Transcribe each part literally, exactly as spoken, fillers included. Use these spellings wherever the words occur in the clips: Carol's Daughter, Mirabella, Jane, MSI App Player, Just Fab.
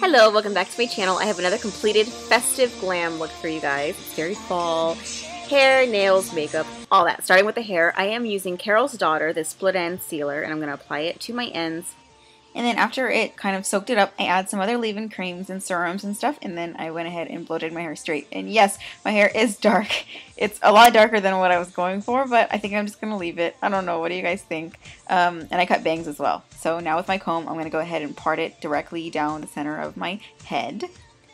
Hello, welcome back to my channel. I have another completed festive glam look for you guys. It's very fall. Hair, nails, makeup, all that. Starting with the hair, I am using Carol's Daughter, this split end sealer, and I'm going to apply it to my ends. And then after it kind of soaked it up, I add some other leave-in creams and serums and stuff, and then I went ahead and bloated my hair straight. And yes, my hair is dark. It's a lot darker than what I was going for, but I think I'm just going to leave it. I don't know. What do you guys think? Um, and I cut bangs as well. So now with my comb, I'm going to go ahead and part it directly down the center of my head.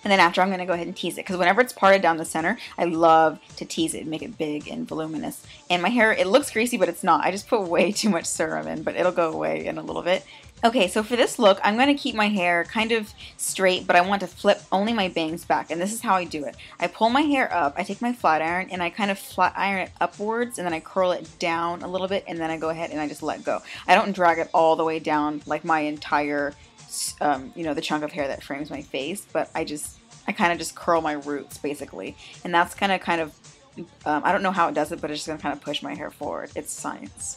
And then after, I'm going to go ahead and tease it, because whenever it's parted down the center, I love to tease it, make it big and voluminous. And my hair, it looks greasy, but it's not. I just put way too much serum in, but it'll go away in a little bit. Okay, so for this look, I'm going to keep my hair kind of straight, but I want to flip only my bangs back, and this is how I do it. I pull my hair up, I take my flat iron, and I kind of flat iron it upwards, and then I curl it down a little bit, and then I go ahead and I just let go. I don't drag it all the way down like my entire, um, you know, the chunk of hair that frames my face, but I just, I kind of just curl my roots, basically, and that's going to kind of, um, I don't know how it does it, but it's just going to kind of push my hair forward. It's science.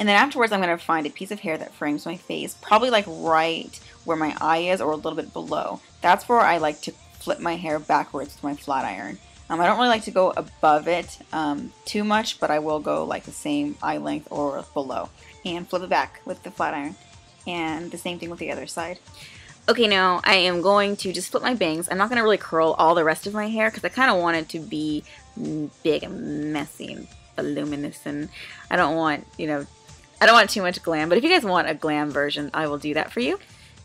And then afterwards, I'm going to find a piece of hair that frames my face, probably like right where my eye is or a little bit below. That's where I like to flip my hair backwards with my flat iron. Um, I don't really like to go above it um, too much, but I will go like the same eye length or below and flip it back with the flat iron. And the same thing with the other side. Okay, now I am going to just flip my bangs. I'm not going to really curl all the rest of my hair because I kind of want it to be big and messy and voluminous, and I don't want, you know, I don't want too much glam, but if you guys want a glam version, I will do that for you.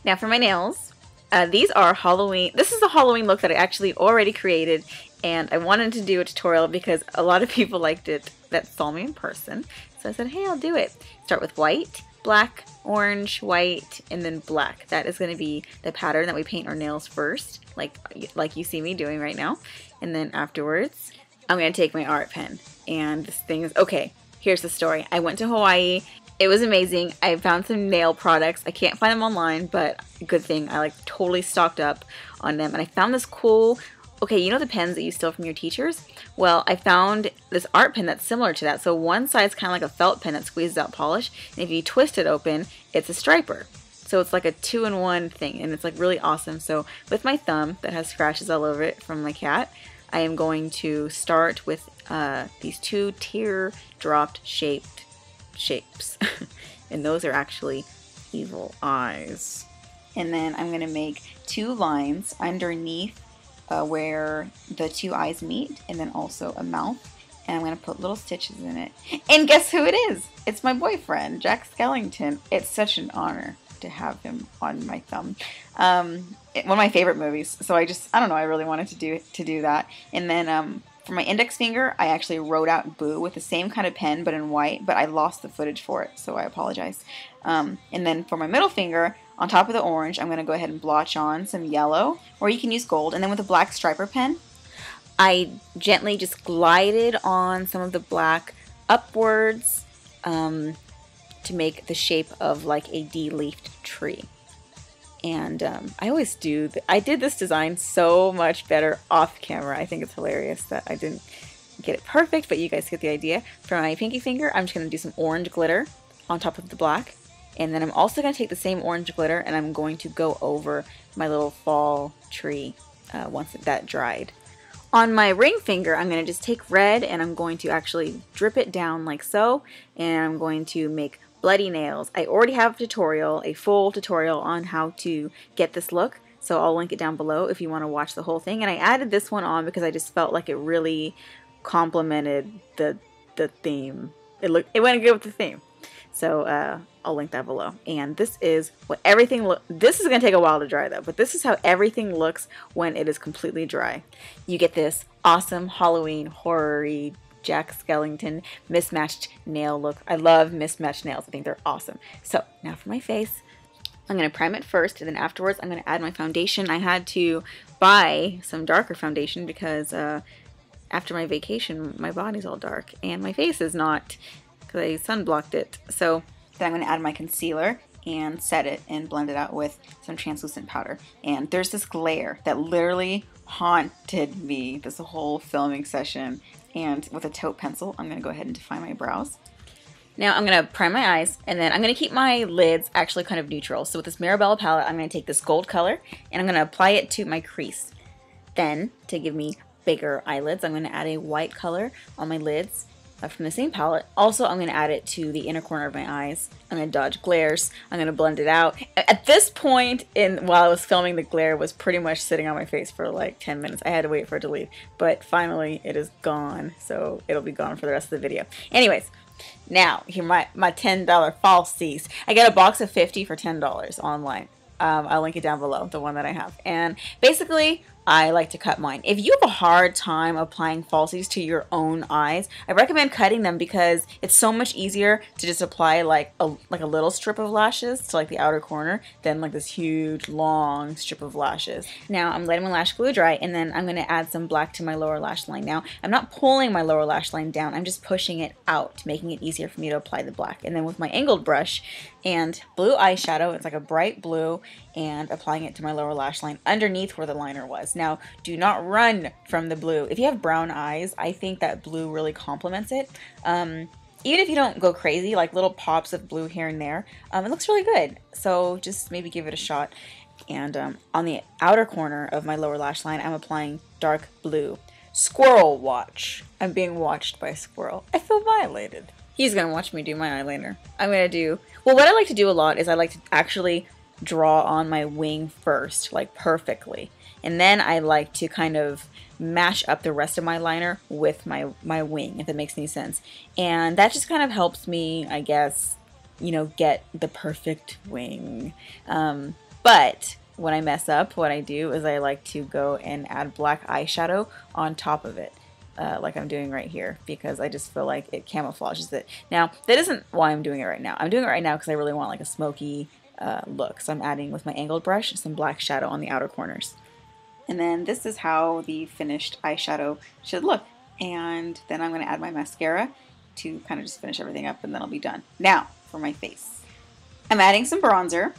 Now for my nails, uh, these are Halloween. This is a Halloween look that I actually already created, and I wanted to do a tutorial because a lot of people liked it that saw me in person. So I said, hey, I'll do it. Start with white, black, orange, white, and then black. That is going to be the pattern that we paint our nails first, like, like you see me doing right now. And then afterwards, I'm going to take my art pen. And this thing is, okay, here's the story. I went to Hawaii. It was amazing. I found some nail products. I can't find them online, but good thing I like totally stocked up on them. And I found this cool, okay, you know the pens that you steal from your teachers? Well, I found this art pen that's similar to that. So one side's kind of like a felt pen that squeezes out polish, and if you twist it open, it's a striper. So it's like a two-in-one thing, and it's like really awesome. So with my thumb that has scratches all over it from my cat, I am going to start with uh, these two teardrop shaped shapes and those are actually evil eyes. And then I'm gonna make two lines underneath uh, where the two eyes meet, and then also a mouth, and I'm gonna put little stitches in it. And guess who it is? It's my boyfriend, Jack Skellington. It's such an honor to have him on my thumb. Um, it, one of my favorite movies, so I just I don't know I really wanted to do to do that. And then um, for my index finger, I actually wrote out Boo with the same kind of pen, but in white, but I lost the footage for it, so I apologize. Um, and then for my middle finger, on top of the orange, I'm going to go ahead and blotch on some yellow, or you can use gold. And then with a black striper pen, I gently just glided on some of the black upwards um, to make the shape of like a de-leafed tree. And um, I always do, th I did this design so much better off camera. I think it's hilarious that I didn't get it perfect, but you guys get the idea. For my pinky finger, I'm just going to do some orange glitter on top of the black. And then I'm also going to take the same orange glitter and I'm going to go over my little fall tree uh, once that dried. On my ring finger, I'm going to just take red and I'm going to actually drip it down like so. And I'm going to make bloody nails. I already have a tutorial, a full tutorial on how to get this look, so I'll link it down below if you want to watch the whole thing. And I added this one on because I just felt like it really complemented the the theme. It looked, it went good with the theme. So uh, I'll link that below. And this is what everything look. This is gonna take a while to dry though, but this is how everything looks when it is completely dry. You get this awesome Halloween horror-y Jack Skellington mismatched nail look. I love mismatched nails. I think they're awesome. So now for my face, I'm going to prime it first, and then afterwards I'm going to add my foundation. I had to buy some darker foundation because uh, after my vacation my body's all dark and my face is not, because I sunblocked it. So then I'm going to add my concealer and set it and blend it out with some translucent powder. And there's this glare that literally haunted me this whole filming session. And with a taupe pencil, I'm going to go ahead and define my brows. Now I'm going to prime my eyes, and then I'm going to keep my lids actually kind of neutral. So with this Mirabella palette, I'm going to take this gold color, and I'm going to apply it to my crease. Then, to give me bigger eyelids, I'm going to add a white color on my lids from the same palette. Also, I'm going to add it to the inner corner of my eyes. I'm going to dodge glares. I'm going to blend it out. At this point, in while I was filming, the glare was pretty much sitting on my face for like ten minutes. I had to wait for it to leave, but finally it is gone, so it'll be gone for the rest of the video. Anyways, now here are my, my ten dollar falsies. I got a box of fifty for ten dollars online. Um, I'll link it down below, the one that I have. And basically, I like to cut mine. If you have a hard time applying falsies to your own eyes, I recommend cutting them because it's so much easier to just apply like a, like a little strip of lashes to like the outer corner than like this huge long strip of lashes. Now I'm letting my lash glue dry, and then I'm going to add some black to my lower lash line. Now I'm not pulling my lower lash line down, I'm just pushing it out, making it easier for me to apply the black. And then with my angled brush and blue eyeshadow, it's like a bright blue, and applying it to my lower lash line underneath where the liner was. Now, do not run from the blue. If you have brown eyes, I think that blue really complements it. Um, even if you don't go crazy, like little pops of blue here and there, um, it looks really good. So just maybe give it a shot. And um, on the outer corner of my lower lash line, I'm applying dark blue. Squirrel watch. I'm being watched by a squirrel. I feel violated. He's going to watch me do my eyeliner. I'm going to do... Well, what I like to do a lot is I like to actually draw on my wing first, like perfectly. And then I like to kind of mash up the rest of my liner with my, my wing, if it makes any sense. And that just kind of helps me, I guess, you know, get the perfect wing. Um, but when I mess up, what I do is I like to go and add black eyeshadow on top of it. Uh, like I'm doing right here, because I just feel like it camouflages it. Now, that isn't why I'm doing it right now. I'm doing it right now because I really want like a smoky uh, look. So I'm adding with my angled brush some black shadow on the outer corners. And then this is how the finished eyeshadow should look. And then I'm going to add my mascara to kind of just finish everything up, and then I'll be done. Now for my face. I'm adding some bronzer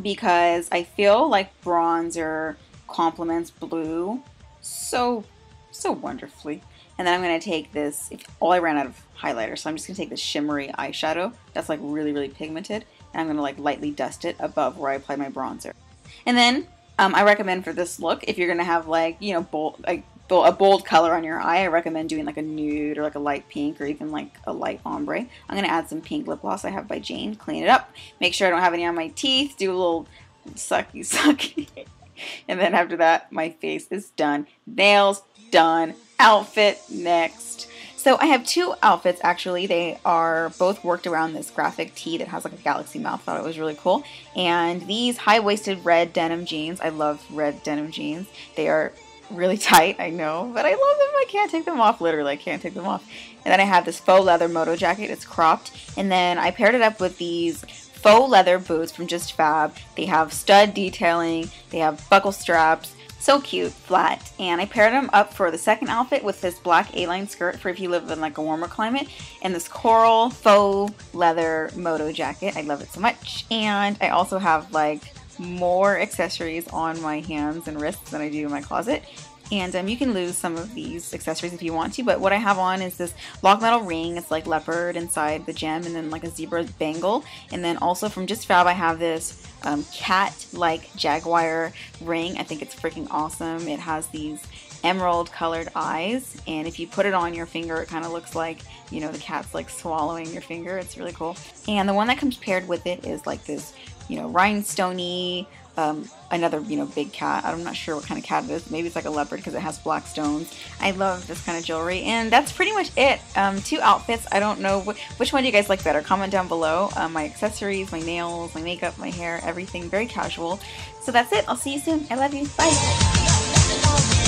because I feel like bronzer complements blue so, so wonderfully. And then I'm going to take this, oh, I ran out of highlighter, so I'm just going to take this shimmery eyeshadow that's like really, really pigmented. And I'm going to like lightly dust it above where I apply my bronzer. And then Um, I recommend for this look, if you're going to have like, you know, bold, like, a bold color on your eye, I recommend doing like a nude or like a light pink or even like a light ombre. I'm going to add some pink lip gloss I have by Jane, clean it up, make sure I don't have any on my teeth, do a little sucky sucky. And then after that, my face is done. Nails done. Outfit next. So I have two outfits actually. They are both worked around this graphic tee that has like a galaxy mouth. Thought it was really cool. And these high-waisted red denim jeans. I love red denim jeans. They are really tight, I know, but I love them. I can't take them off. Literally, I can't take them off. And then I have this faux leather moto jacket. It's cropped. And then I paired it up with these faux leather boots from Just Fab. They have stud detailing. They have buckle straps. So cute, flat, and I paired them up for the second outfit with this black A-line skirt for if you live in like a warmer climate, and this coral faux leather moto jacket. I love it so much. And I also have like more accessories on my hands and wrists than I do in my closet. And um, you can lose some of these accessories if you want to, but what I have on is this lock metal ring. It's like leopard inside the gem, and then like a zebra bangle. And then also from Just Fab, I have this um, cat-like jaguar ring. I think it's freaking awesome. It has these emerald colored eyes, and if you put it on your finger, it kind of looks like, you know, the cat's like swallowing your finger. It's really cool. And the one that comes paired with it is like this, you know, rhinestone-y, Um, another, you know, big cat. I'm not sure what kind of cat it is. Maybe it's like a leopard because it has black stones. I love this kind of jewelry, and that's pretty much it. Um, two outfits. I don't know wh which one do you guys like better. Comment down below. Uh, my accessories, my nails, my makeup, my hair, everything. Very casual. So that's it. I'll see you soon. I love you. Bye.